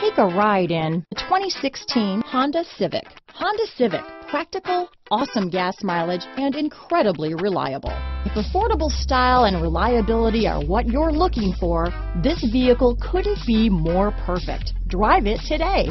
Take a ride in the 2016 Honda Civic. Honda Civic, practical, awesome gas mileage, and incredibly reliable. If affordable style and reliability are what you're looking for, this vehicle couldn't be more perfect. Drive it today.